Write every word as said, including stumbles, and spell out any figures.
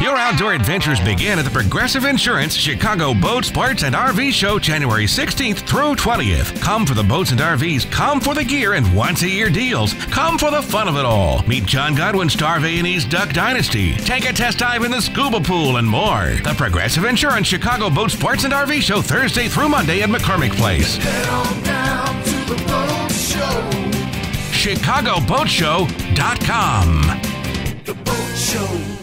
Your outdoor adventures begin at the Progressive Insurance Chicago Boats, Parts, and R V Show January sixteenth through twentieth. Come for the boats and R Vs. Come for the gear and once-a-year deals. Come for the fun of it all. Meet John Godwin's Starve A and E's Duck Dynasty. Take a test dive in the scuba pool and more. The Progressive Insurance Chicago Boats, Parts, and R V Show Thursday through Monday at McCormick Place. Head on down to the boat show. Chicago Boat Show dot com. The Boat Show.